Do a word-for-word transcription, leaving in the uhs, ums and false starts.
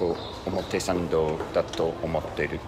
こう表参道だと思っている。